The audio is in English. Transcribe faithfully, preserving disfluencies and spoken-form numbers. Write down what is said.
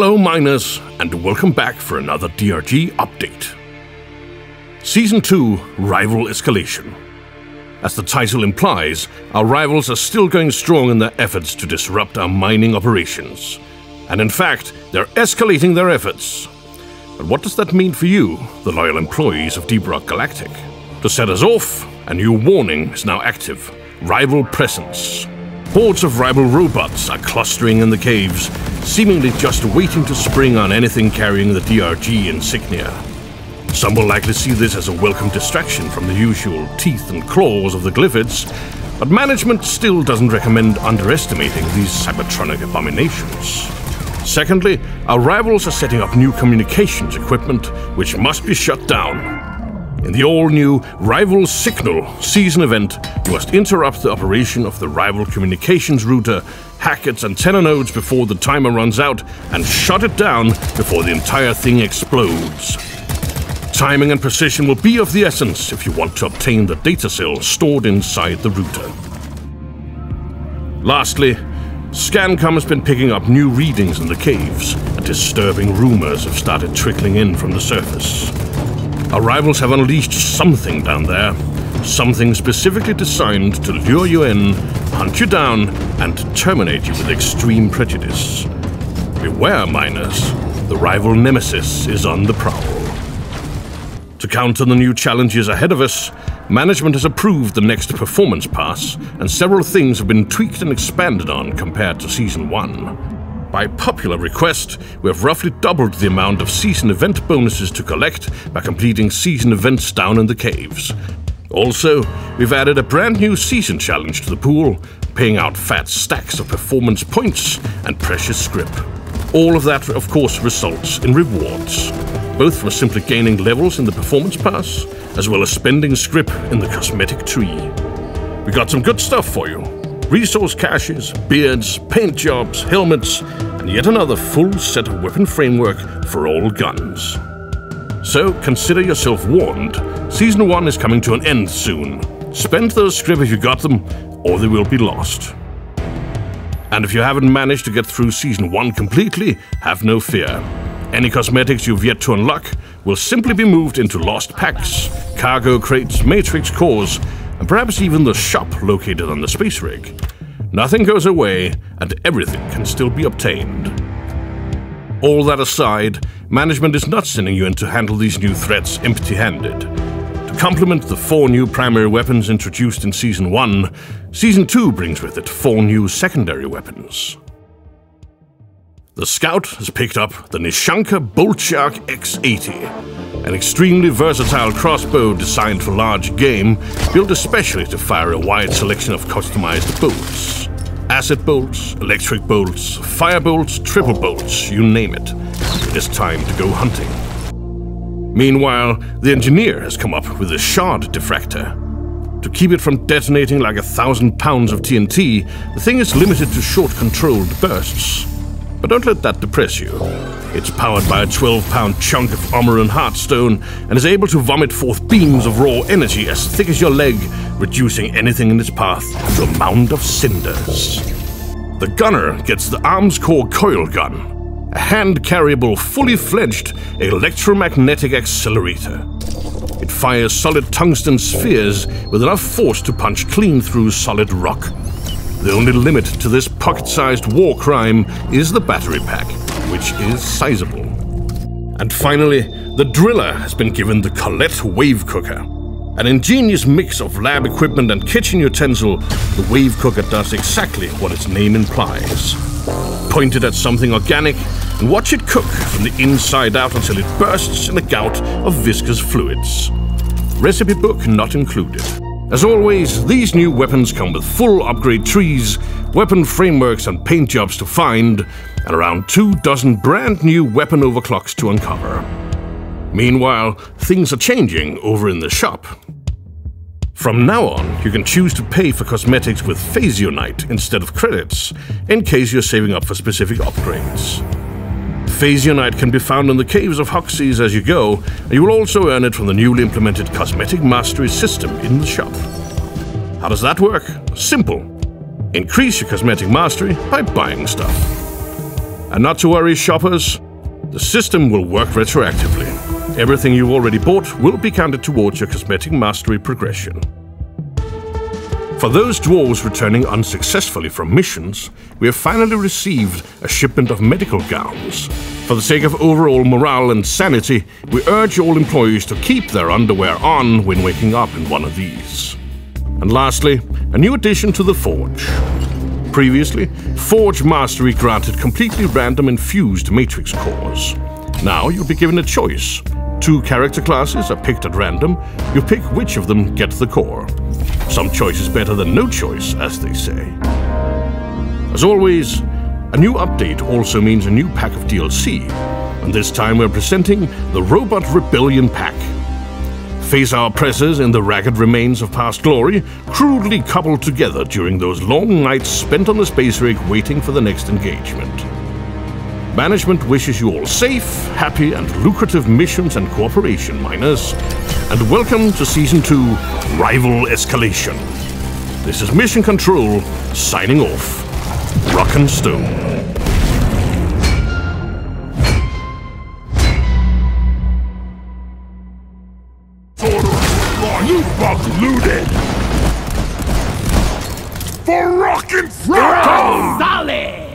Hello miners, and welcome back for another D R G update. Season two, Rival Escalation. As the title implies, our rivals are still going strong in their efforts to disrupt our mining operations. And in fact, they're escalating their efforts. But what does that mean for you, the loyal employees of Deep Rock Galactic? To set us off, a new warning is now active, Rival Presence. Hordes of rival robots are clustering in the caves, seemingly just waiting to spring on anything carrying the D R G insignia. Some will likely see this as a welcome distraction from the usual teeth and claws of the Glyphids, but management still doesn't recommend underestimating these cybertronic abominations. Secondly, our rivals are setting up new communications equipment, which must be shut down. In the all-new Rival Signal season event, you must interrupt the operation of the rival communications router, hack its antenna nodes before the timer runs out, and shut it down before the entire thing explodes. Timing and precision will be of the essence if you want to obtain the data cell stored inside the router. Lastly, ScanCom has been picking up new readings in the caves, and disturbing rumors have started trickling in from the surface. Our rivals have unleashed something down there, something specifically designed to lure you in, hunt you down, and terminate you with extreme prejudice. Beware, miners, the rival nemesis is on the prowl. To counter the new challenges ahead of us, management has approved the next Performance Pass, and several things have been tweaked and expanded on compared to Season one. By popular request, we have roughly doubled the amount of season event bonuses to collect by completing season events down in the caves. Also, we've added a brand new season challenge to the pool, paying out fat stacks of performance points and precious scrip. All of that, of course, results in rewards, both for simply gaining levels in the Performance Pass, as well as spending scrip in the cosmetic tree. We got some good stuff for you. Resource caches, beards, paint jobs, helmets, and yet another full set of weapon framework for all guns. So consider yourself warned, Season one is coming to an end soon. Spend those scrip if you got them, or they will be lost. And if you haven't managed to get through Season one completely, have no fear. Any cosmetics you've yet to unlock will simply be moved into lost packs, cargo crates, matrix cores, and perhaps even the shop located on the space rig. Nothing goes away, and everything can still be obtained. All that aside, management is not sending you in to handle these new threats empty-handed. To complement the four new primary weapons introduced in Season one, Season two brings with it four new secondary weapons. The Scout has picked up the Nishanka Boltshark X eighty. An extremely versatile crossbow designed for large game, built especially to fire a wide selection of customized bolts. Acid bolts, electric bolts, fire bolts, triple bolts, you name it. It is time to go hunting. Meanwhile, the engineer has come up with a shard diffractor. To keep it from detonating like a thousand pounds of T N T, the thing is limited to short controlled bursts. But don't let that depress you. It's powered by a twelve pound chunk of Omeran Heartstone and is able to vomit forth beams of raw energy as thick as your leg, reducing anything in its path to a mound of cinders. The gunner gets the Arms Corps Coil Gun, a hand-carryable, fully-fledged electromagnetic accelerator. It fires solid tungsten spheres with enough force to punch clean through solid rock. The only limit to this pocket-sized war crime is the battery pack, which is sizable. And finally, the driller has been given the Colette Wave Cooker. An ingenious mix of lab equipment and kitchen utensil, the Wave Cooker does exactly what its name implies. Point it at something organic and watch it cook from the inside out until it bursts in a gout of viscous fluids. Recipe book not included. As always, these new weapons come with full upgrade trees, weapon frameworks and paint jobs to find, and around two dozen brand new weapon overclocks to uncover. Meanwhile, things are changing over in the shop. From now on, you can choose to pay for cosmetics with Phasionite instead of credits, in case you're saving up for specific upgrades. Phasionite can be found in the caves of Hoxxes as you go, and you will also earn it from the newly implemented Cosmetic Mastery System in the shop. How does that work? Simple. Increase your cosmetic mastery by buying stuff. And not to worry, shoppers, the system will work retroactively. Everything you've already bought will be counted towards your Cosmetic Mastery progression. For those dwarves returning unsuccessfully from missions, we have finally received a shipment of medical gowns. For the sake of overall morale and sanity, we urge all employees to keep their underwear on when waking up in one of these. And lastly, a new addition to the Forge. Previously, Forge Mastery granted completely random infused matrix cores. Now you'll be given a choice. Two character classes are picked at random. You pick which of them gets the core. Some choice is better than no choice, as they say. As always, a new update also means a new pack of D L C, and this time we're presenting the Robot Rebellion Pack. Face our oppressors in the ragged remains of past glory, crudely cobbled together during those long nights spent on the space rig waiting for the next engagement. Management wishes you all safe, happy, and lucrative missions and cooperation, miners. And welcome to Season two, Rival Escalation. This is Mission Control, signing off. Rock and Stone. You got looted! For Rock and Stone! Solid!